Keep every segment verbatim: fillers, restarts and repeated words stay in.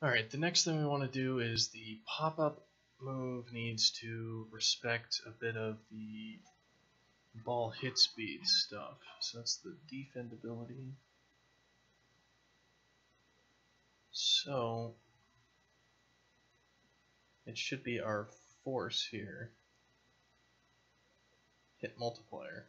Alright, the next thing we want to do is the pop-up move needs to respect a bit of the ball hit speed stuff. So that's the defendability. So it should be our force here. Hit multiplier.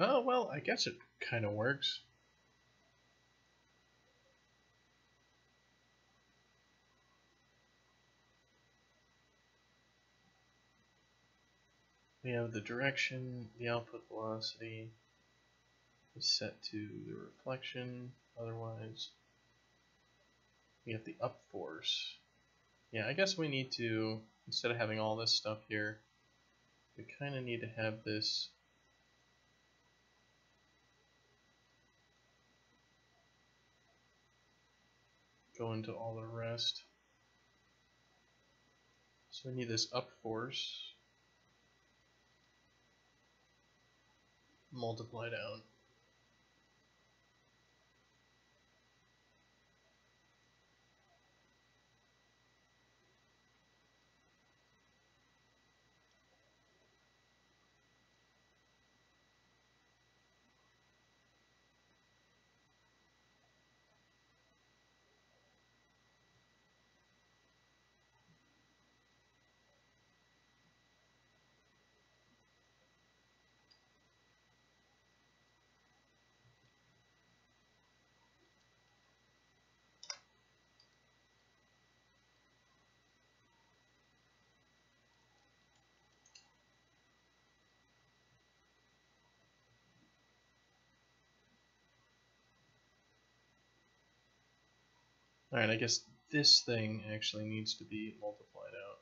Oh, well, I guess it kind of works. We have the direction, the output velocity is set to the reflection, otherwise we have the up force. Yeah, I guess we need to, instead of having all this stuff here, we kind of need to have this go into all the rest. So we need this up force multiplied out. Alright, I guess this thing actually needs to be multiplied out.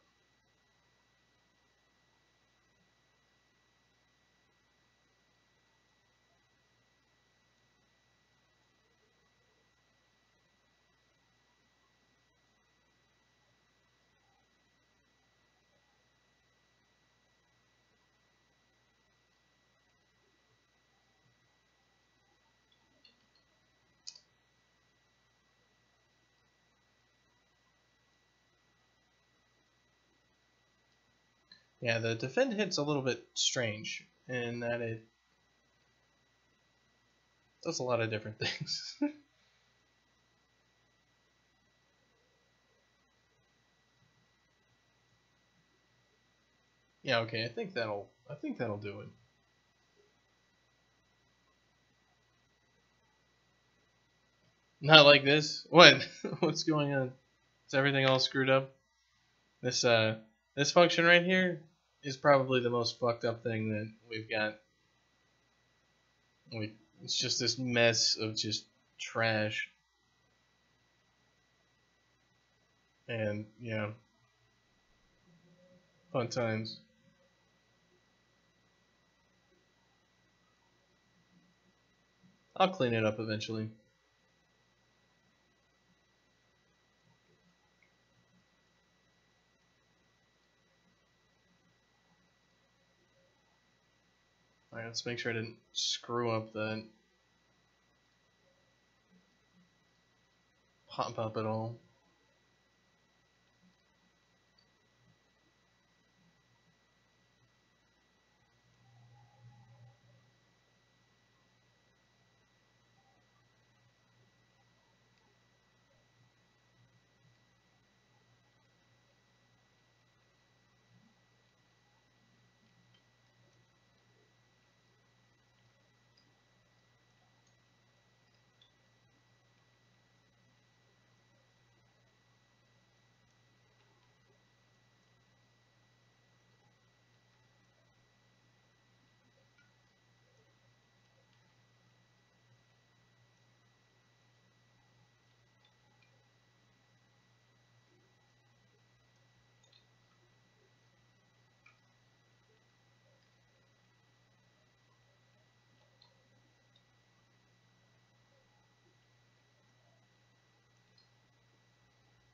Yeah, the defend hit's a little bit strange in that it does a lot of different things. Yeah, okay, I think that'll I think that'll do it. Not like this. What? What's going on? Is everything all screwed up? This uh this function right here is probably the most fucked up thing that we've got. We, it's just this mess of just trash. And, yeah. Fun times. I'll clean it up eventually. Alright, let's make sure I didn't screw up that pop up at all.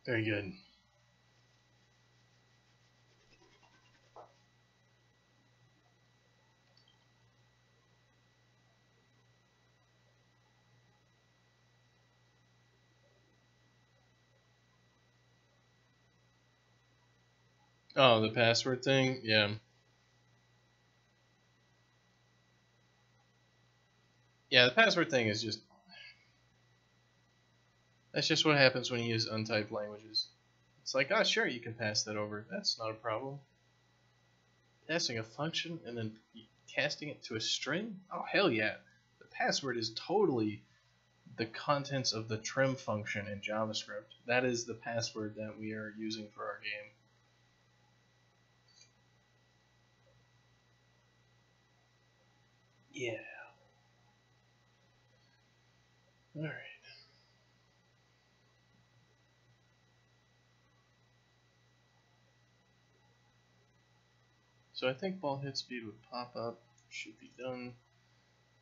Very good. Oh, the password thing? Yeah. Yeah, the password thing is just... That's just what happens when you use untyped languages. It's like, oh, sure, you can pass that over. That's not a problem. Passing a function and then casting it to a string? Oh, hell yeah. The password is totally the contents of the trim function in JavaScript. That is the password that we are using for our game. Yeah. All right. So I think ball hit speed would pop up. Should be done.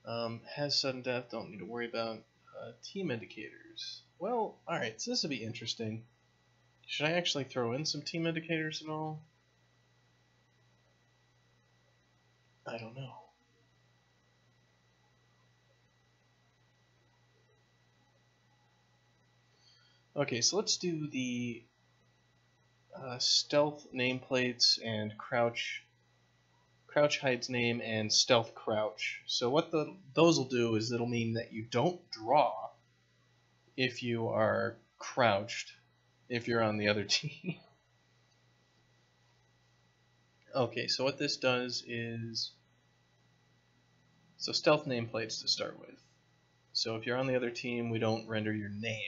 Um, has sudden death. Don't need to worry about uh, team indicators. Well, all right. So this would be interesting. Should I actually throw in some team indicators at all? I don't know. Okay, so let's do the uh, stealth nameplates and crouch, crouch hides name and stealth crouch. So what the those will do is it'll mean that you don't draw if you are crouched, if you're on the other team. Okay, so what this does is, so stealth nameplates to start with. So if you're on the other team, we don't render your name.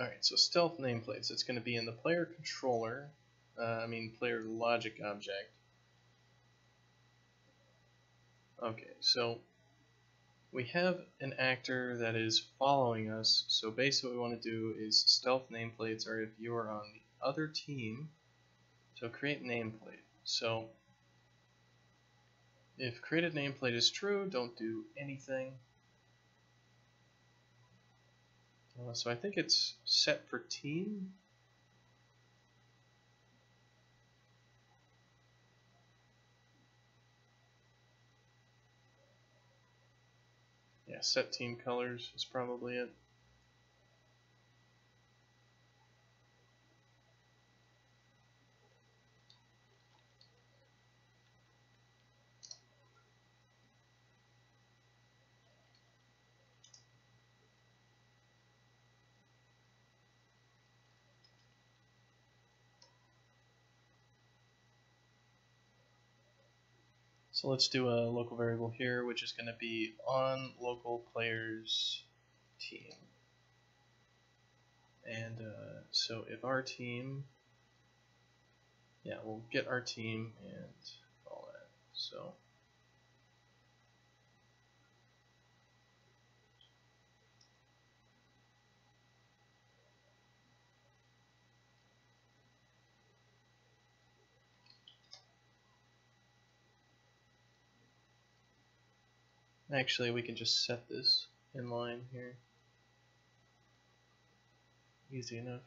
Alright, so stealth nameplates, it's going to be in the player controller, uh, I mean player logic object. Okay, so we have an actor that is following us, so basically what we want to do is stealth nameplates are if you are on the other team, so create nameplate. So if created nameplate is true, don't do anything. Uh, so I think it's set for team. Yeah, set team colors is probably it. So let's do a local variable here, which is going to be on local players team. And uh, so if our team, yeah, we'll get our team and all that. So actually, we can just set this in line here. Easy enough.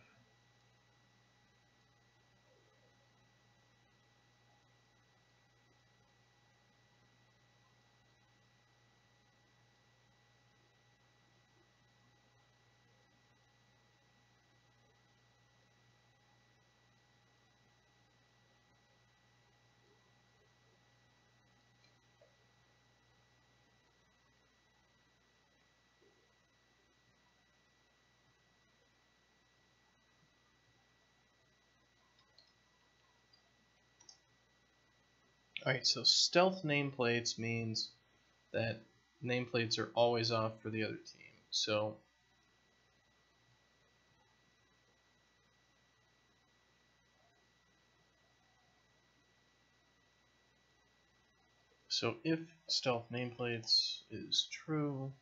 Alright, so stealth nameplates means that nameplates are always off for the other team. So So if stealth nameplates is true,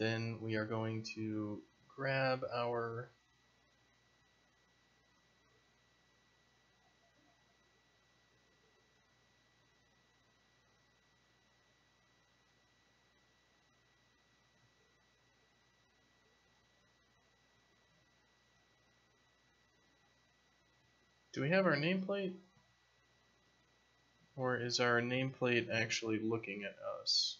then we are going to grab our Do we have our nameplate? Or is our nameplate actually looking at us?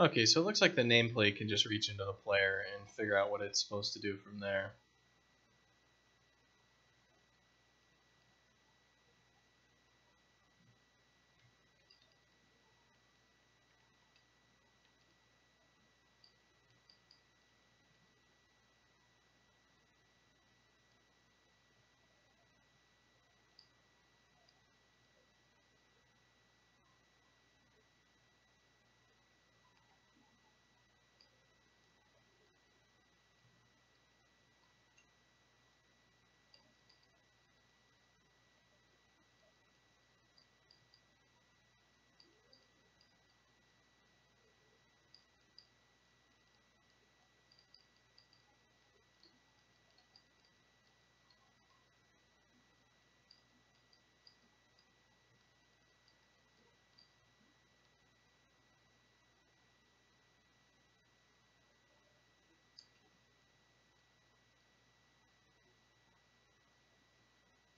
Okay, so it looks like the nameplate can just reach into the player and figure out what it's supposed to do from there.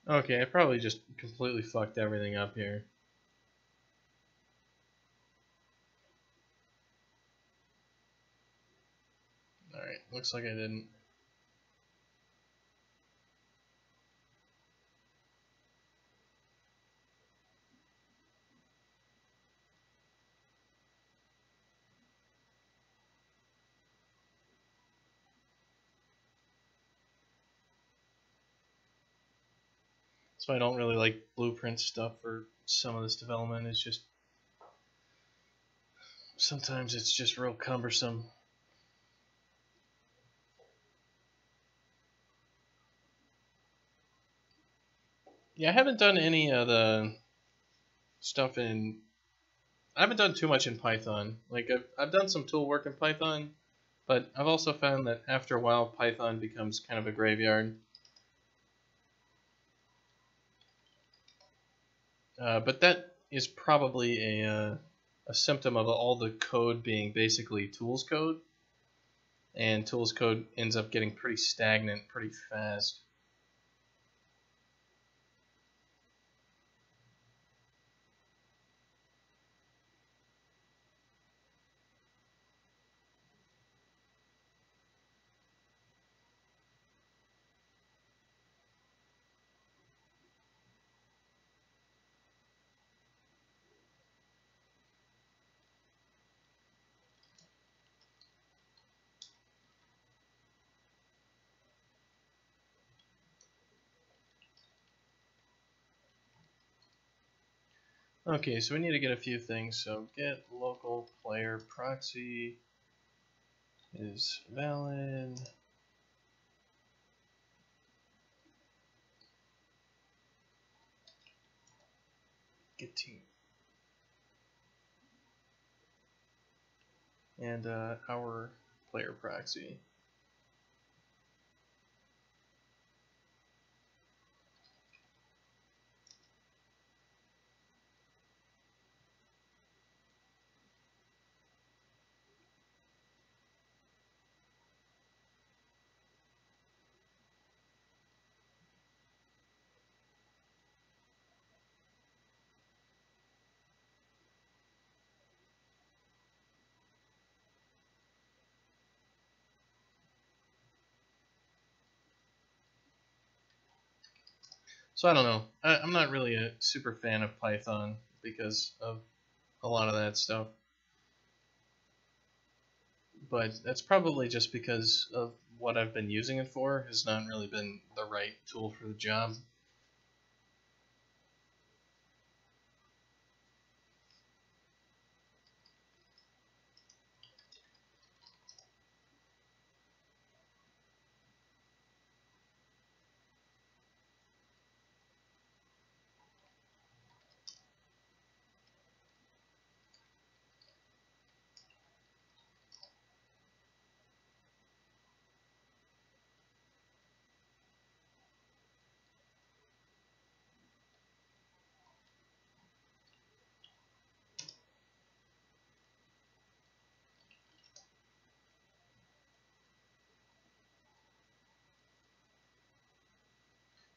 Okay, I probably just completely fucked everything up here. Alright, looks like I didn't. So I don't really like blueprint stuff for some of this development. It's just sometimes it's just real cumbersome. Yeah, I haven't done any of the stuff in. I haven't done too much in Python. Like I've I've done some tool work in Python, but I've also found that after a while Python becomes kind of a graveyard. Uh, but that is probably a, uh, a symptom of all the code being basically tools code, and tools code ends up getting pretty stagnant pretty fast. Okay, so we need to get a few things. So get local player proxy is valid. Get team. And uh, our player proxy. So I don't know. I, I'm not really a super fan of Python because of a lot of that stuff. but that's probably just because of what I've been using it for has not really been the right tool for the job.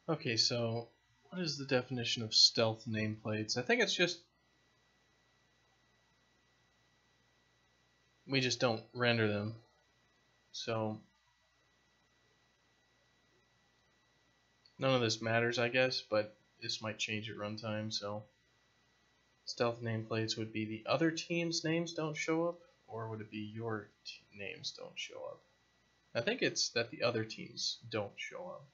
Okay, so what is the definition of stealth nameplates? I think it's just we just don't render them. So none of this matters, I guess, but this might change at runtime. So stealth nameplates would be the other team's names don't show up, or would it be your names don't show up? I think it's that the other teams don't show up.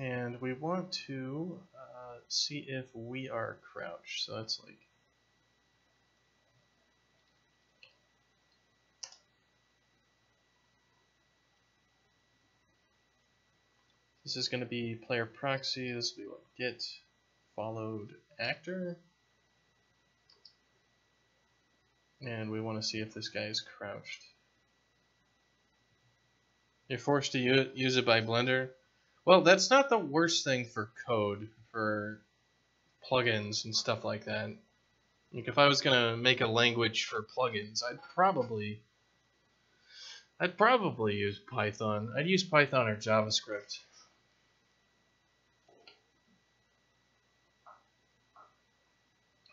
And we want to uh, see if we are crouched. So that's like this is going to be player proxy. This will be what get followed actor, and we want to see if this guy is crouched. You're forced to use it by Blender. Well, that's not the worst thing for code, for plugins and stuff like that. Like if I was gonna make a language for plugins, I'd probably, I'd probably use Python. I'd use Python or JavaScript.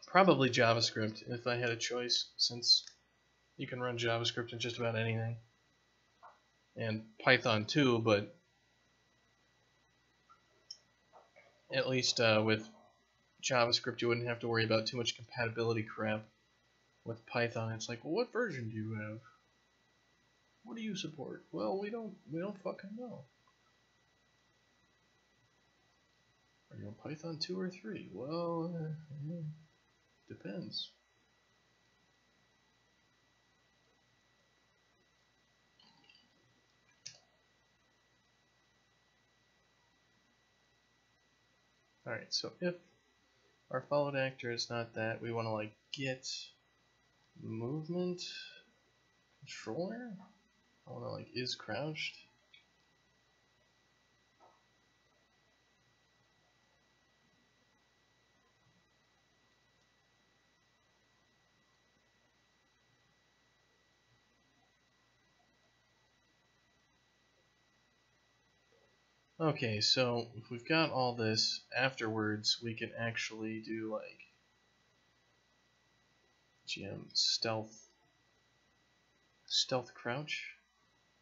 Probably JavaScript if I had a choice, since you can run JavaScript in just about anything, and Python too, but. At least uh, with JavaScript, you wouldn't have to worry about too much compatibility crap. With Python, it's like, well, what version do you have? What do you support? Well, we don't, we don't fucking know. Are you on Python two or three? Well, uh, depends. Alright, so if our followed actor is not that, we want to like get movement controller. I want to like is crouched. Okay, so if we've got all this afterwards, we can actually do like G M stealth stealth crouch.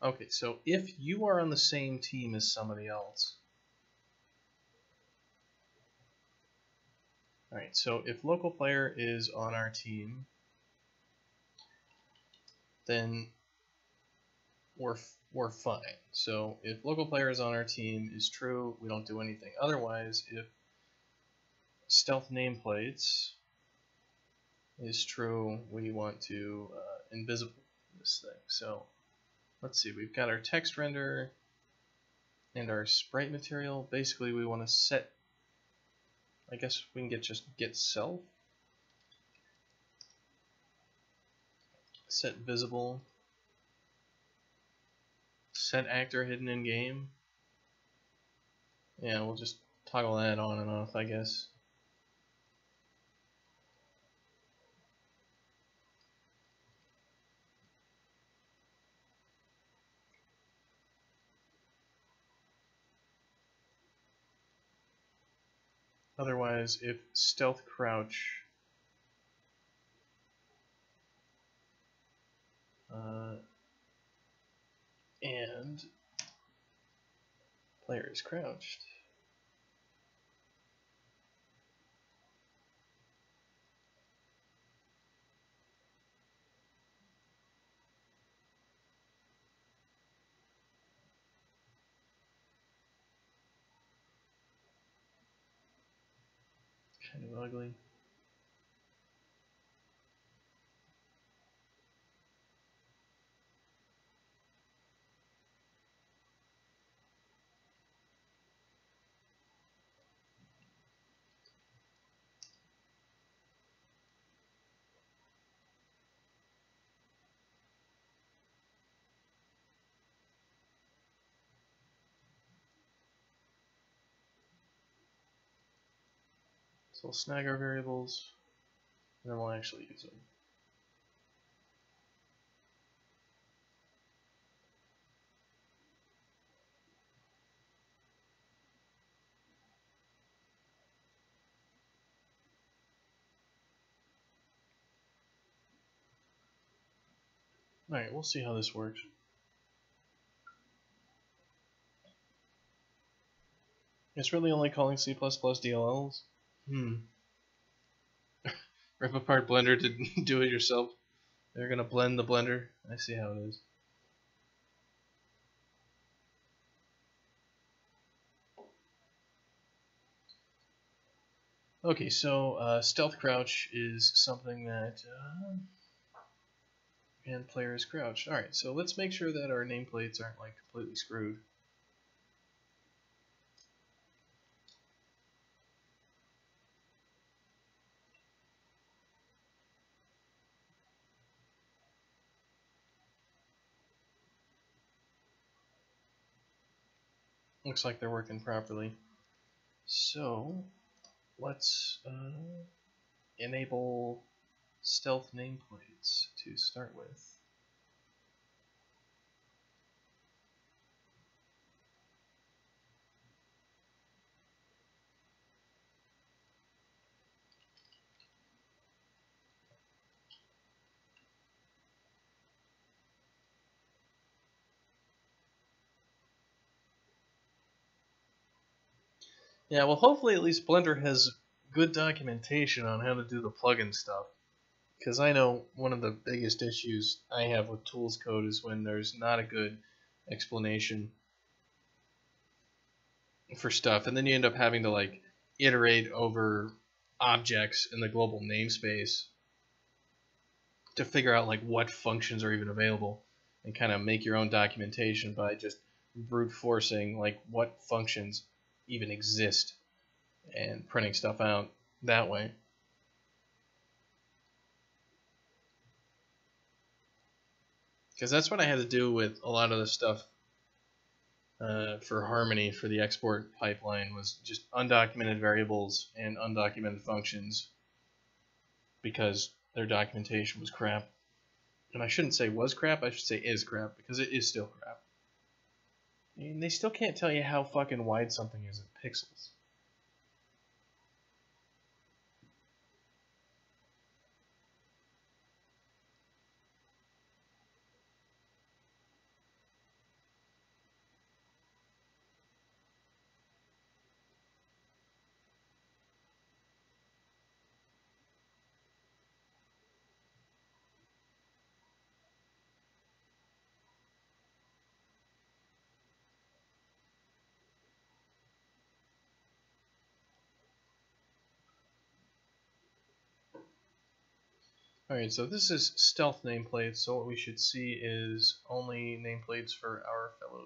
Okay, so if you are on the same team as somebody else. Alright, so if local player is on our team, then we're we're fine. So if local player is on our team is true, we don't do anything. Otherwise, if stealth nameplates is true, we want to uh, invisible this thing. So let's see, we've got our text render and our sprite material. Basically, we want to set, I guess we can get just get self, set visible, set actor hidden in game. Yeah, we'll just toggle that on and off, I guess. Otherwise, if stealth crouch uh, and player is crouched. Kind of ugly. So we'll snag our variables, and then we'll actually use them. Alright, we'll see how this works. It's really only calling C plus plus D L Ls. Hmm. Rip apart Blender to do it yourself. They're gonna blend the Blender. I see how it is. Okay, so uh, stealth crouch is something that uh, and player is crouched. Alright, so let's make sure that our nameplates aren't like completely screwed. Looks like they're working properly. So let's uh, enable stealth nameplates to start with. Yeah, well, hopefully at least Blender has good documentation on how to do the plugin stuff, because I know one of the biggest issues I have with tools code is when there's not a good explanation for stuff, and then you end up having to like iterate over objects in the global namespace to figure out like what functions are even available, and kind of make your own documentation by just brute forcing like what functions even exist and printing stuff out that way. Because that's what I had to do with a lot of the stuff uh, for Harmony, for the export pipeline, was just undocumented variables and undocumented functions because their documentation was crap. And I shouldn't say was crap, I should say is crap, because it is still crap. And they still can't tell you how fucking wide something is in pixels. Alright, so this is stealth nameplates, so what we should see is only nameplates for our fellow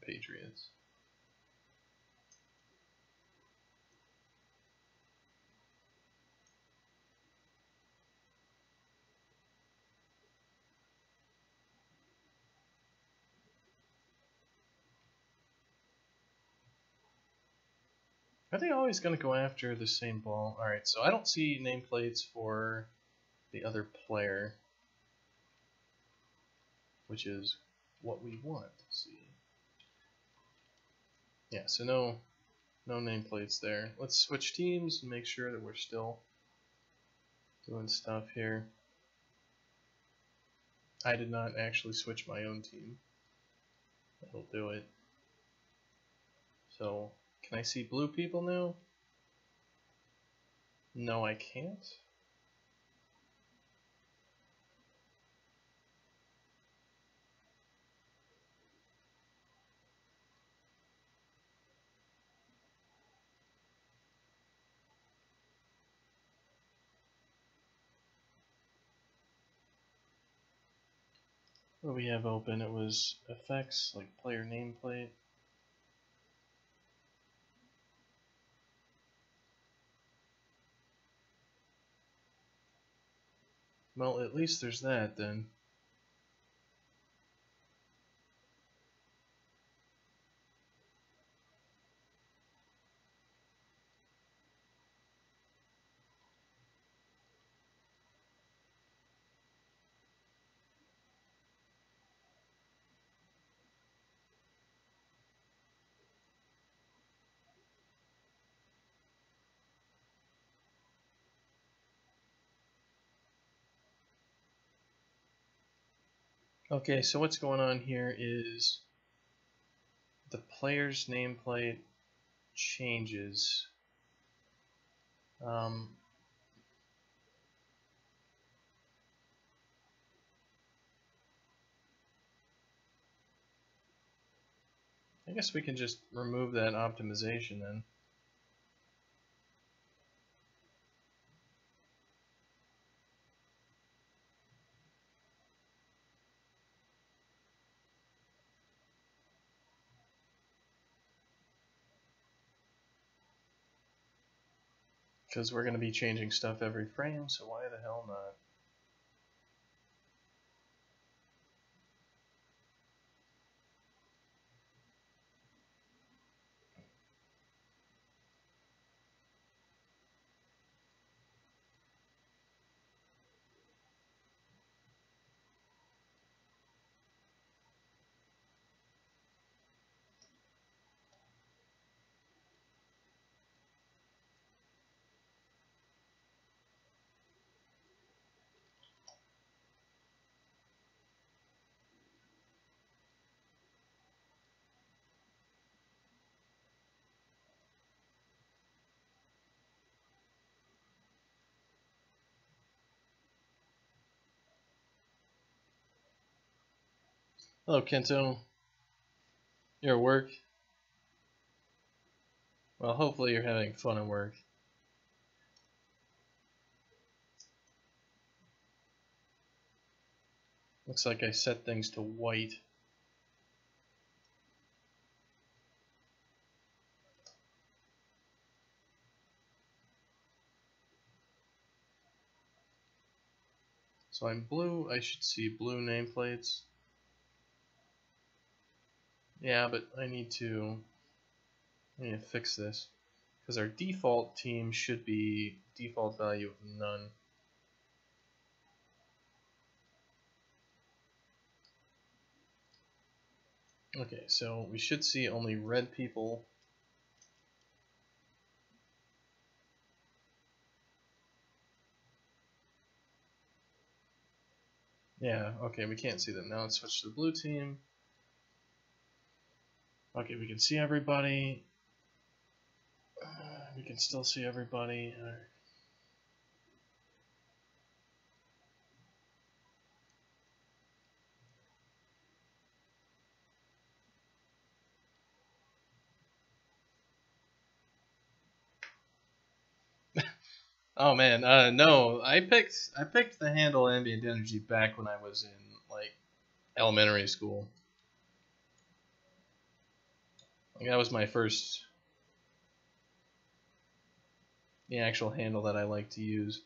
compatriots. Are they always going to go after the same ball? Alright, so I don't see nameplates for the other player, which is what we want to see. Yeah, so no no nameplates there. Let's switch teams and make sure that we're still doing stuff here. I did not actually switch my own team. That'll do it. So, can I see blue people now? No, I can't. What we have open, it was effects like player nameplate. Well, at least there's that then. Okay, so what's going on here is the player's nameplate changes. Um, I guess we can just remove that optimization then. Because we're going to be changing stuff every frame, so why the hell not? Hello, Kento. You're at work? Well, hopefully you're having fun at work. Looks like I set things to white. So I'm blue, I should see blue nameplates. Yeah, but I need to, I need to fix this, because our default team should be default value of none. Okay, so we should see only red people. Yeah, okay, we can't see them. Now let's switch to the blue team. Okay, we can see everybody. Uh, we can still see everybody. All right. Oh man, uh, no, I picked I picked the handle ambient energy back when I was in like elementary school. That was my first, the actual handle that I like to use.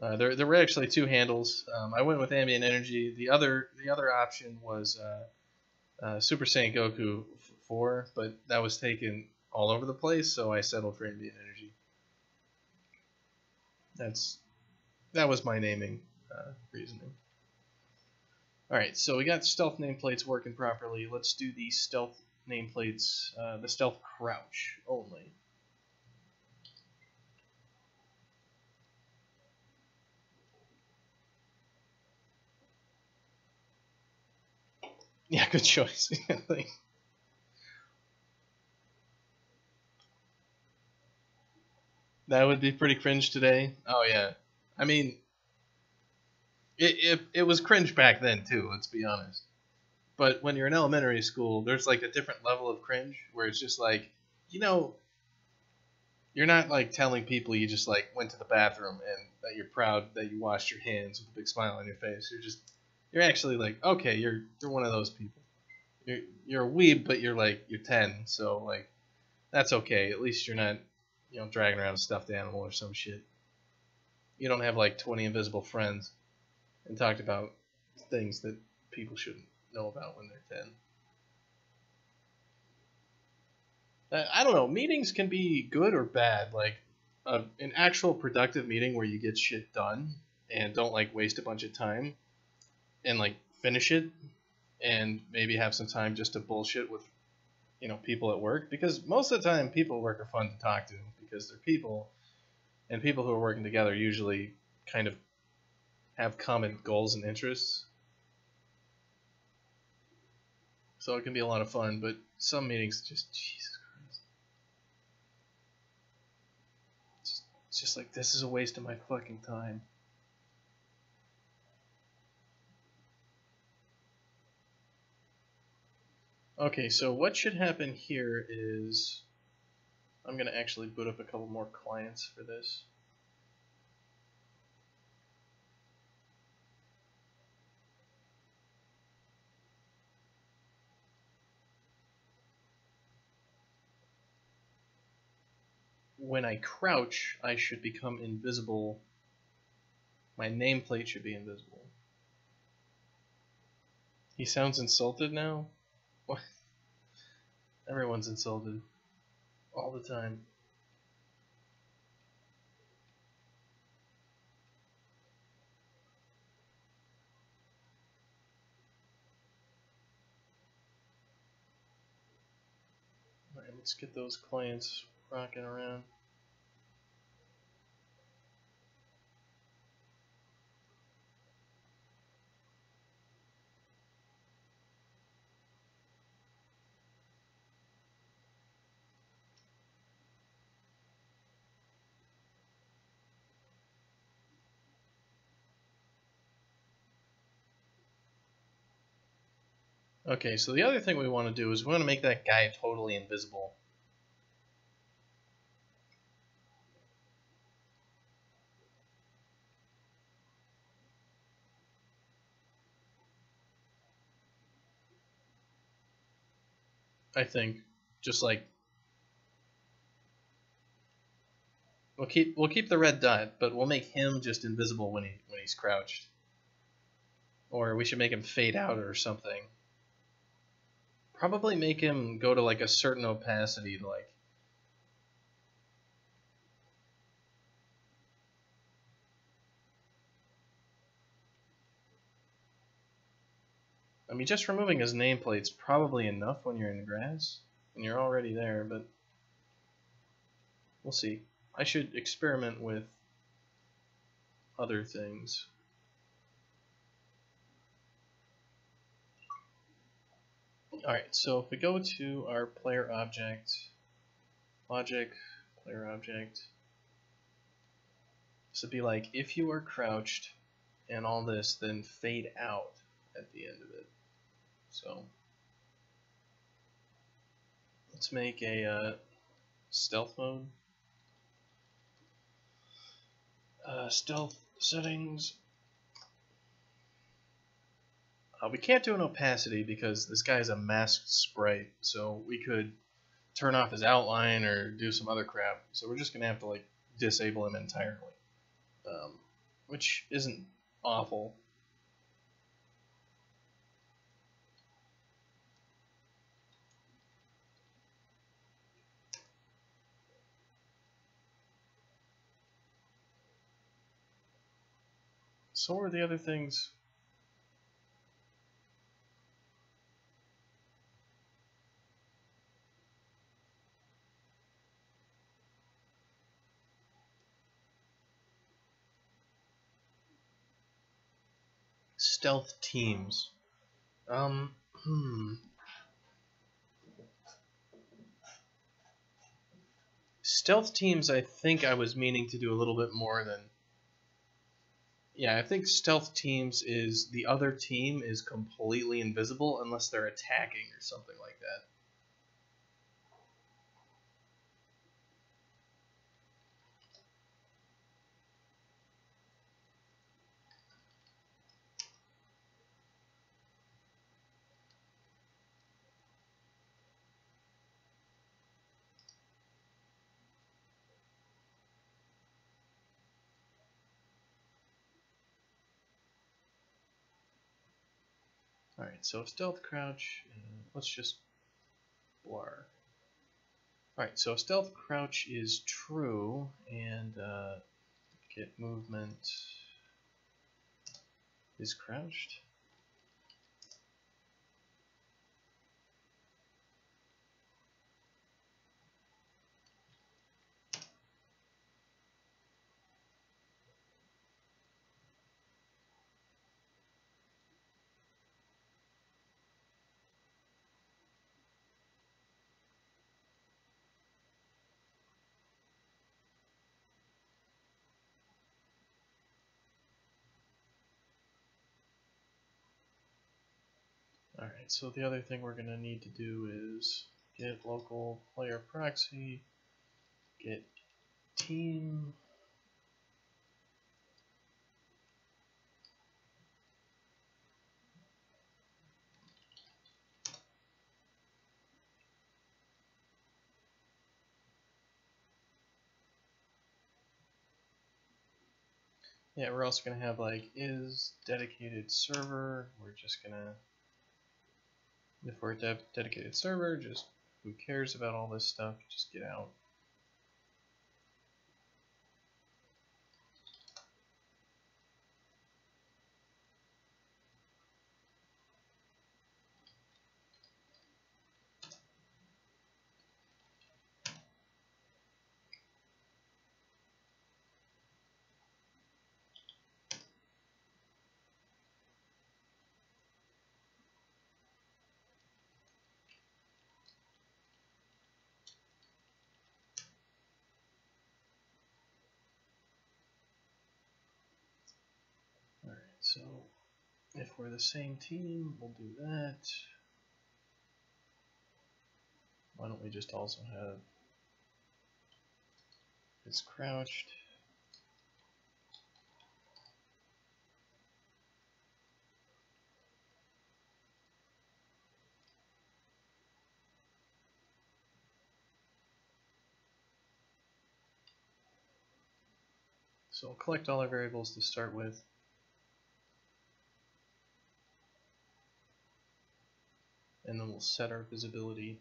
Uh, there, there were actually two handles. Um, I went with Ambient Energy. The other, the other option was uh, uh, Super Saiyan Goku four, but that was taken all over the place, so I settled for Ambient Energy. That's, that was my naming uh, reasoning. Alright, so we got stealth nameplates working properly. Let's do the stealth nameplates, uh, the stealth crouch only. Yeah, good choice. That would be pretty cringe today. Oh yeah, I mean, it, it it was cringe back then too. Let's be honest. But when you're in elementary school, there's like a different level of cringe where it's just like, you know, you're not like telling people you just like went to the bathroom and that you're proud that you washed your hands with a big smile on your face. You're just you're actually like, okay, you're you're one of those people. You're you're a weeb, but you're like you're ten, so like that's okay. At least you're not, you know, dragging around a stuffed animal or some shit. You don't have like twenty invisible friends and talked about things that people shouldn't know about when they're ten. I don't know. Meetings can be good or bad. Like a, an actual productive meeting where you get shit done and don't like waste a bunch of time and like finish it and maybe have some time just to bullshit with, you know, people at work, because most of the time people at work are fun to talk to because they're people, and people who are working together usually kind of have common goals and interests. So it can be a lot of fun, but some meetings just, Jesus Christ. It's just, it's just like, this is a waste of my fucking time. Okay, so what should happen here is I'm going to actually boot up a couple more clients for this. When I crouch, I should become invisible. My nameplate should be invisible. He sounds insulted now? What? Everyone's insulted. All the time. Alright, let's get those clients rocking around. Okay, so the other thing we want to do is we want to make that guy totally invisible. I think, just like, we'll keep we'll keep the red dot, but we'll make him just invisible when he when he's crouched, or we should make him fade out or something. Probably make him go to like a certain opacity to like. I mean, just removing his nameplate's probably enough when you're in the grass, and you're already there, but we'll see. I should experiment with other things. Alright, so if we go to our player object, logic, player object, this would be like, if you are crouched and all this, then fade out at the end of it. So let's make a uh, stealth mode. Uh, stealth settings. Uh, we can't do an opacity because this guy is a masked sprite, so we could turn off his outline or do some other crap. So we're just gonna have to like disable him entirely, um, which isn't awful. So what are the other things? Stealth teams. Um, Hmm. Stealth teams, I think I was meaning to do a little bit more than... Yeah, I think stealth teams is the other team is completely invisible unless they're attacking or something like that. Alright, so stealth crouch, uh, let's just blur. Alright, so stealth crouch is true, and uh, get movement is crouched. Alright, so the other thing we're going to need to do is get local player proxy, get team, yeah, we're also going to have like is dedicated server, we're just going to if we're a dev dedicated server, just who cares about all this stuff, just get out. So if we're the same team, we'll do that. Why don't we just also have it's crouched. So we'll collect all our variables to start with. And then we'll set our visibility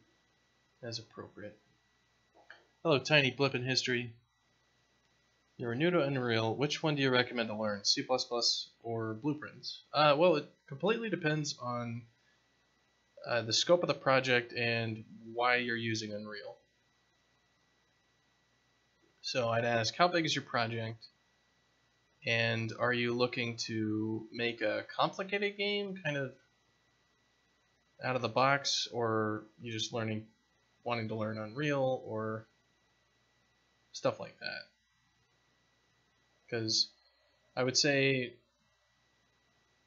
as appropriate. Hello, tiny blip in history. You're new to Unreal. Which one do you recommend to learn, C plus plus or Blueprints? Uh, well, it completely depends on uh, the scope of the project and why you're using Unreal. So I'd ask, how big is your project? And are you looking to make a complicated game, kind of out of the box, or you just learning, wanting to learn Unreal or stuff like that? Because I would say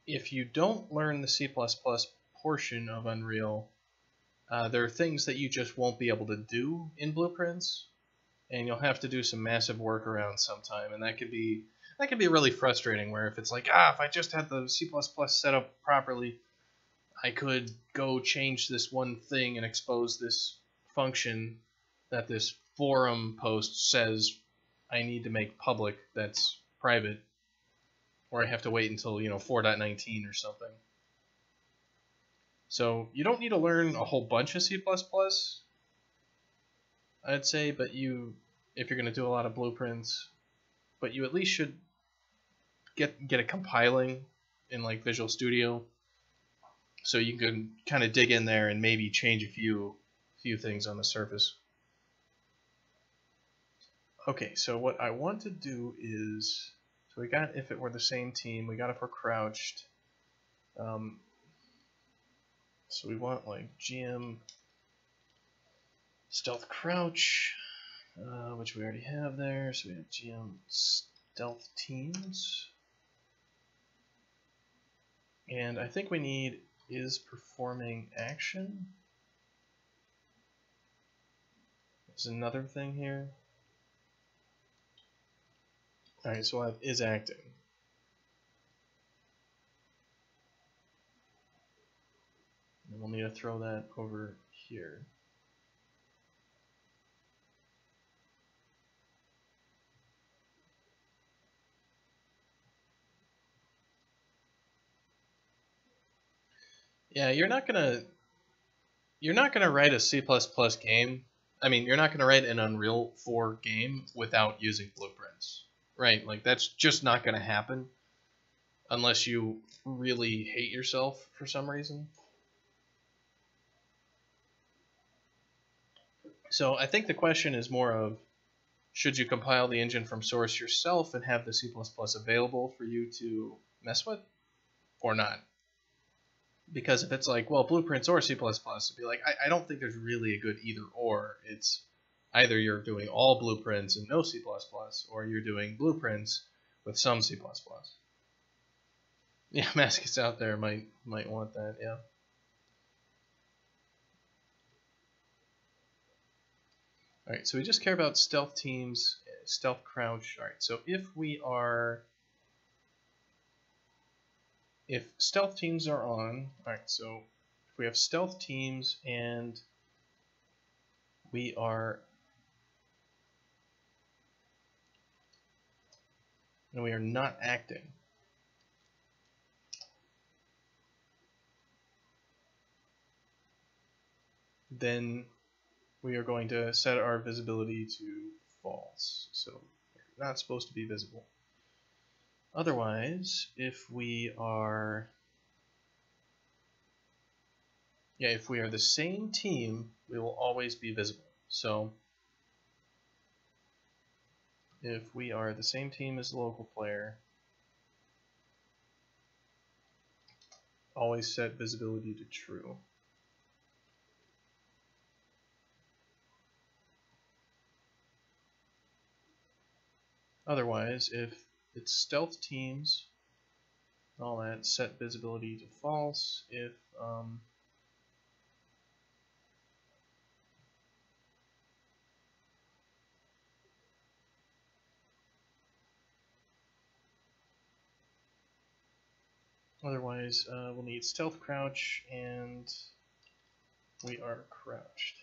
if you don't learn the C plus plus portion of Unreal, uh, there are things that you just won't be able to do in Blueprints, and you'll have to do some massive workaround sometime, and that could be that could be really frustrating. Where if it's like, ah, if I just had the C plus plus set up properly, I could go change this one thing and expose this function that this forum post says I need to make public that's private, or I have to wait until, you know, four point nineteen or something. So you don't need to learn a whole bunch of C plus plus, I'd say, but you, if you're going to do a lot of Blueprints, but you at least should get get a compiling in like Visual Studio, so you can kind of dig in there and maybe change a few few things on the surface. Okay, so what I want to do is, so we got if it were the same team, we got if we're crouched. Um, So we want like G M Stealth Crouch, uh, which we already have there. So we have G M Stealth Teams. And I think we need is performing action. There's another thing here. All right, so we'll have is acting. And we'll need to throw that over here. Yeah, you're not gonna you're not gonna write a C plus plus game. I mean, you're not gonna write an Unreal four game without using blueprints, right? Like that's just not gonna happen unless you really hate yourself for some reason. So I think the question is more of, should you compile the engine from source yourself and have the C plus plus available for you to mess with, or not? Because if it's like, well, blueprints or C plus plus, it'd be like, I, I don't think there's really a good either or. It's either you're doing all blueprints and no C plus plus, or you're doing blueprints with some C plus plus. Yeah, Maskets out there might might want that, yeah. All right, so we just care about stealth teams, stealth crouch. All right, so if we are... If stealth teams are on, all right, so if we have stealth teams and we are, and we are not acting, then we are going to set our visibility to false. So we're not supposed to be visible. Otherwise, if we are, yeah, if we are the same team, we will always be visible. So if we are the same team as the local player, always set visibility to true. Otherwise, if it's stealth teams, all that, set visibility to false. If um, otherwise, uh, we'll need stealth crouch, and we are crouched.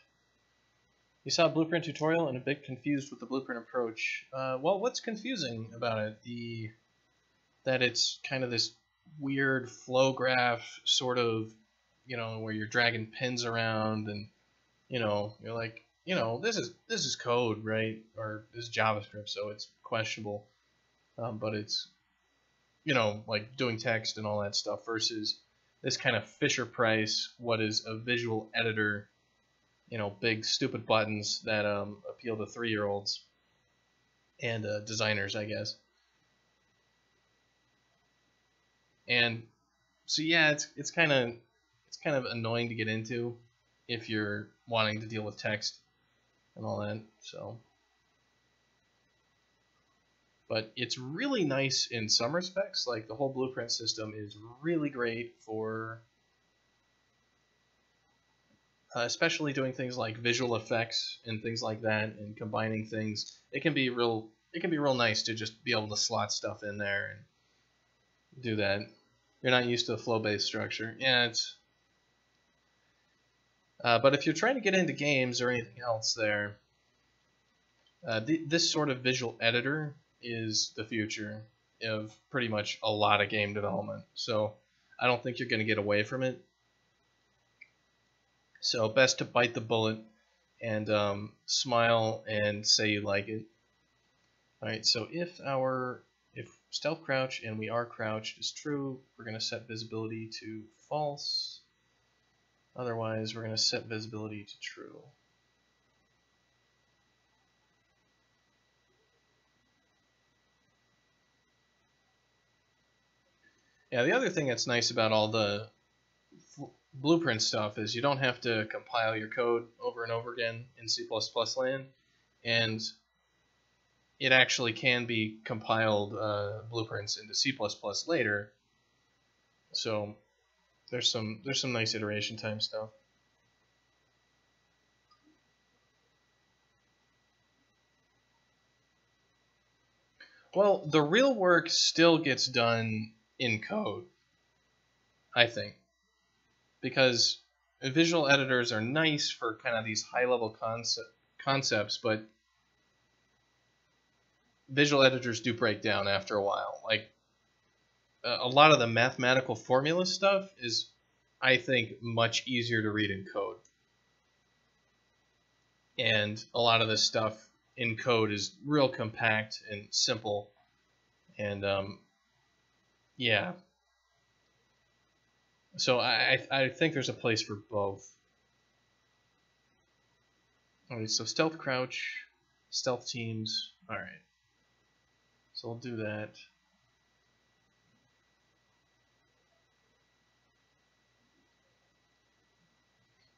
You saw a blueprint tutorial and a bit confused with the blueprint approach. Uh, well, what's confusing about it? The that it's kind of this weird flow graph sort of, you know, where you're dragging pins around and, you know, you're like, you know, this is this is code, right? Or this is JavaScript, so it's questionable. Um, but it's, you know, like doing text and all that stuff versus this kind of Fisher-Price, what is a visual editor. You know, big stupid buttons that um, appeal to three-year-olds and uh, designers, I guess. And so yeah, it's it's kind of it's kind of annoying to get into if you're wanting to deal with text and all that. So, but it's really nice in some respects. Like the whole blueprint system is really great for. Uh, especially doing things like visual effects and things like that, and combining things, it can be real. It can be real nice to just be able to slot stuff in there and do that. You're not used to a flow-based structure, yeah. It's. Uh, but if you're trying to get into games or anything else, there, uh, th this sort of visual editor is the future of pretty much a lot of game development. So I don't think you're going to get away from it. So best to bite the bullet and um, smile and say you like it. All right, so if our if stealth crouch and we are crouched is true, we're going to set visibility to false. Otherwise, we're going to set visibility to true. Yeah, the other thing that's nice about all the blueprint stuff is you don't have to compile your code over and over again in C plus plus land, and it actually can be compiled uh, blueprints into C plus plus later. So there's some there's some nice iteration time stuff. Well, the real work still gets done in code, I think, because visual editors are nice for kind of these high-level concept, concepts, but visual editors do break down after a while. Like, a lot of the mathematical formula stuff is, I think, much easier to read in code. And a lot of this stuff in code is real compact and simple. And, um, yeah. So I, I think there's a place for both. All right, so stealth crouch, stealth teams. All right. So we'll do that.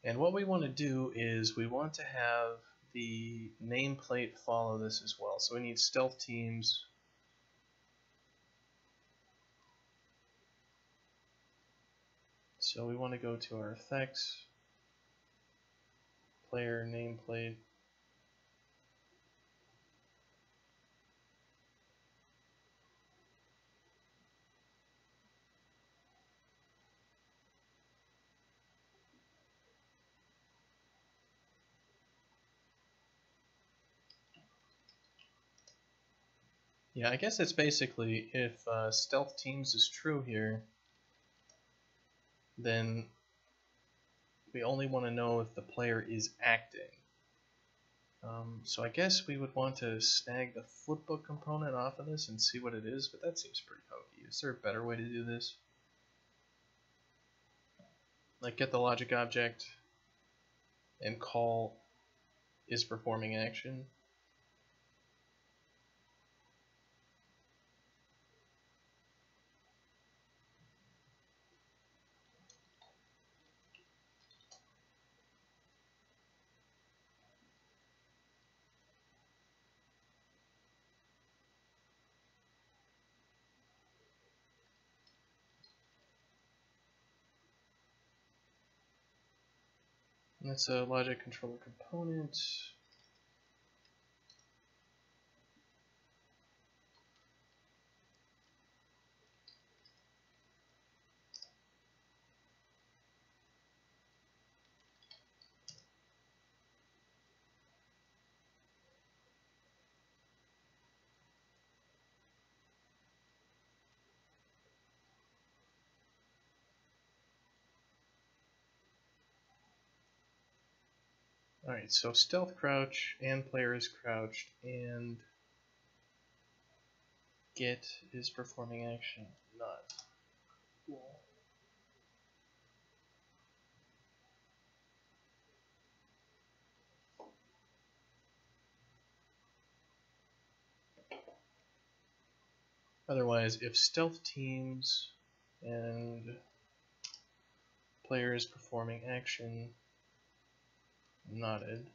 And what we want to do is we want to have the nameplate follow this as well. So we need stealth teams. So we want to go to our effects, player nameplate. Yeah, I guess it's basically if uh, stealth teams is true here, then we only want to know if the player is acting. Um, so I guess we would want to snag the flipbook component off of this and see what it is, but that seems pretty hokey. Is there a better way to do this? Like get the logic object and call is performing action. That's a logic controller component. Alright, so stealth crouch and player is crouched and get is performing action, not cool. Otherwise, if stealth teams and player is performing action knotted.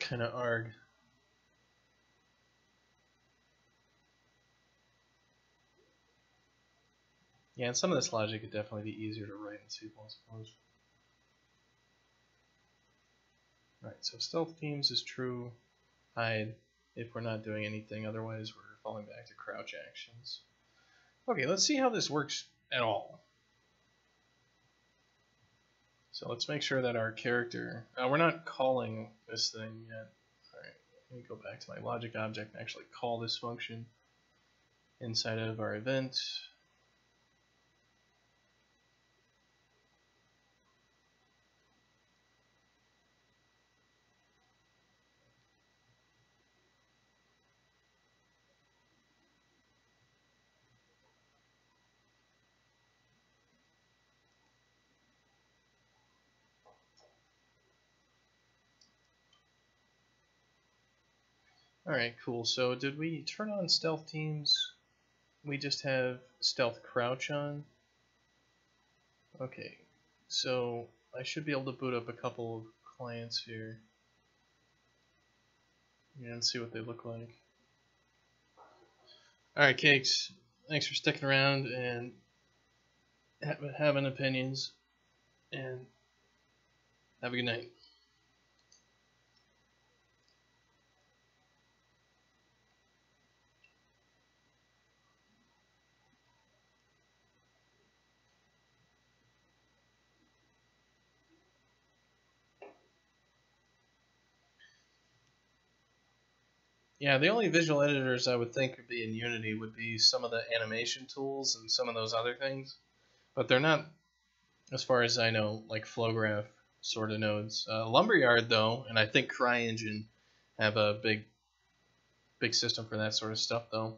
Kind of arg. Yeah, and some of this logic could definitely be easier to write in C plus plus. Alright, so stealth teams is true, hide, if we're not doing anything, otherwise we're falling back to crouch actions. Okay, let's see how this works at all. So let's make sure that our character, uh, we're not calling this thing yet. All right, let me go back to my logic object and actually call this function inside of our event. Alright, cool. So did we turn on stealth teams? We just have stealth crouch on. Okay, so I should be able to boot up a couple of clients here and see what they look like. Alright, Cakes, thanks for sticking around and ha having opinions, and have a good night. Yeah, the only visual editors I would think would be in Unity would be some of the animation tools and some of those other things. But they're not, as far as I know, like Flowgraph sort of nodes. Uh, Lumberyard, though, and I think CryEngine have a big, big system for that sort of stuff, though.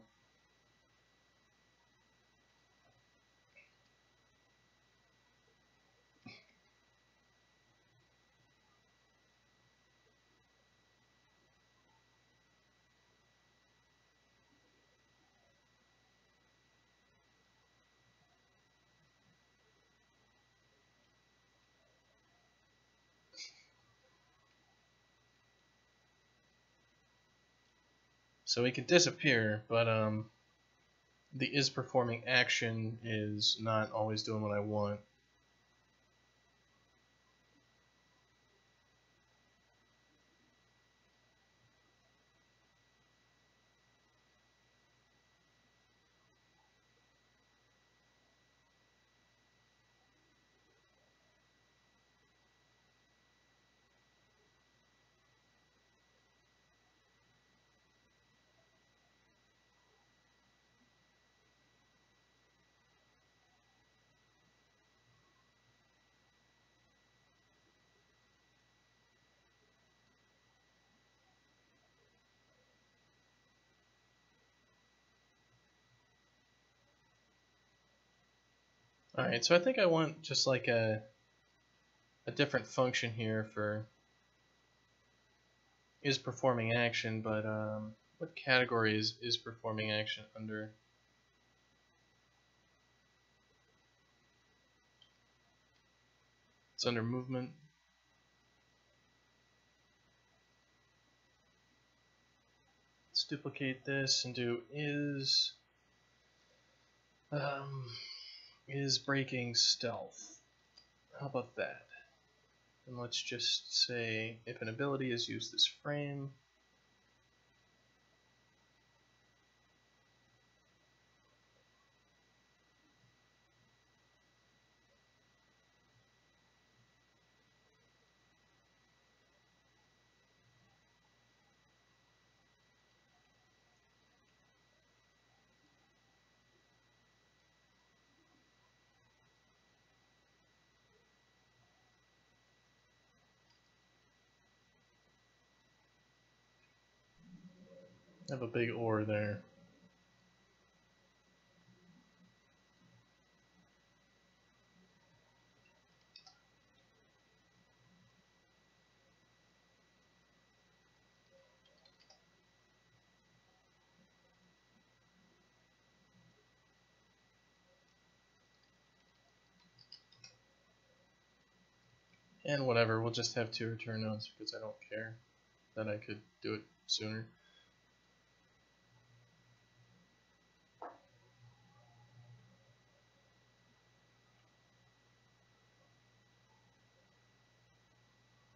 So he could disappear, but um, the is performing action is not always doing what I want. Alright, so I think I want just like a, a different function here for is performing action, but um, what category is, is performing action under? It's under movement. Let's duplicate this and do is... Um, is breaking stealth. How about that? And let's just say if an ability is used this frame, have a big or there. And whatever, we'll just have two return nodes because I don't care that I could do it sooner.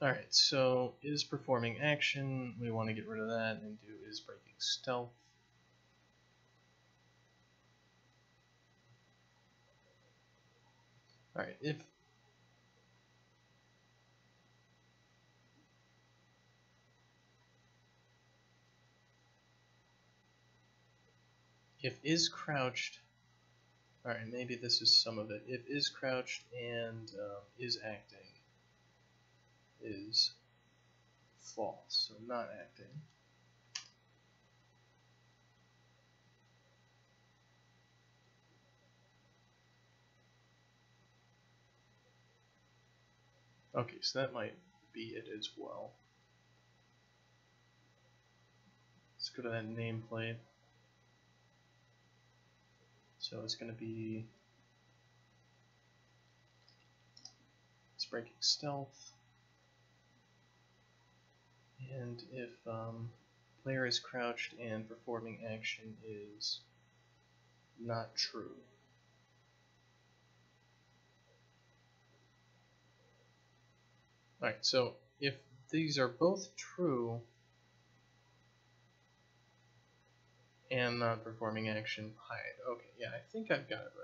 Alright, so is performing action, we want to get rid of that and do is breaking stealth. All right, if if is crouched, all right, maybe this is some of it. If is crouched and um, is acting is false, so not acting. Okay, so that might be it as well. Let's go to that nameplate. So it's going to be, it's breaking stealth. And if um, player is crouched and performing action is not true. Alright, so if these are both true and not performing action, hide. Okay, yeah, I think I've got it right.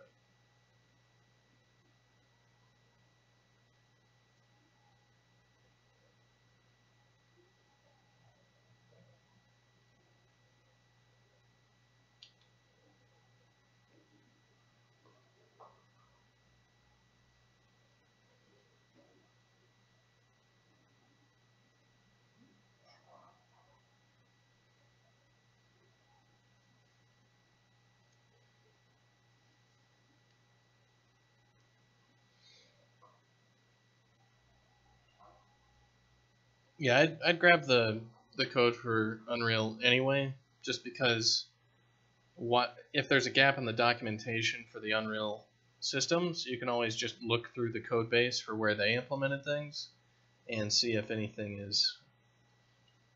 Yeah, I'd, I'd grab the, the code for Unreal anyway, just because what if there's a gap in the documentation for the Unreal systems, you can always just look through the code base for where they implemented things and see if anything is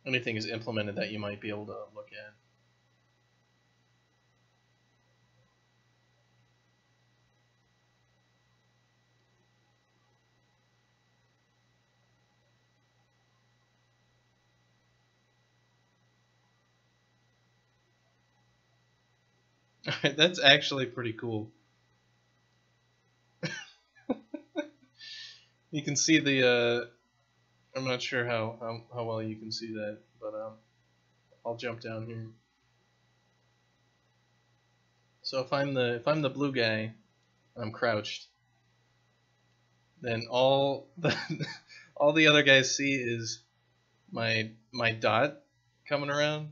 anything is implemented that you might be able to look at. That's actually pretty cool. You can see the, uh, I'm not sure how, how, how well you can see that, but um, I'll jump down here. So if I'm the, if I'm the blue guy, I'm crouched, then all the, all the other guys see is my, my dot coming around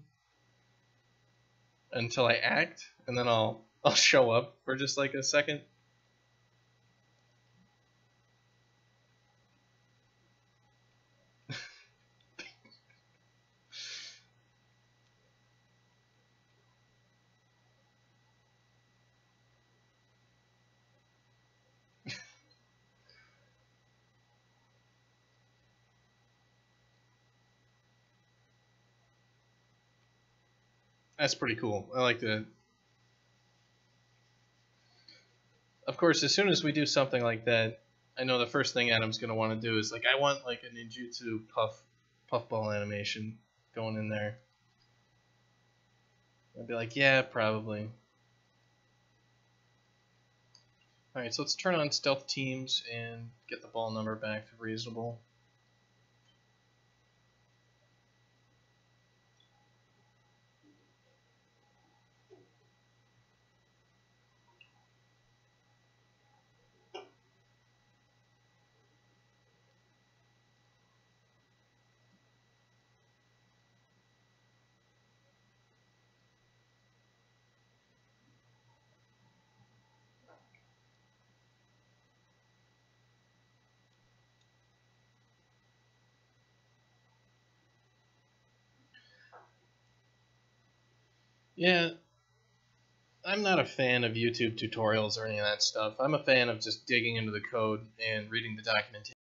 until I act. And then I'll I'll show up for just like a second. That's pretty cool. I like that. Of course, as soon as we do something like that, I know the first thing Adam's going to want to do is, like, I want, like, a ninjutsu puff, puffball animation going in there. I'd be like, yeah, probably. Alright, so let's turn on stealth teams and get the ball number back to reasonable. Yeah, I'm not a fan of YouTube tutorials or any of that stuff. I'm a fan of just digging into the code and reading the documentation.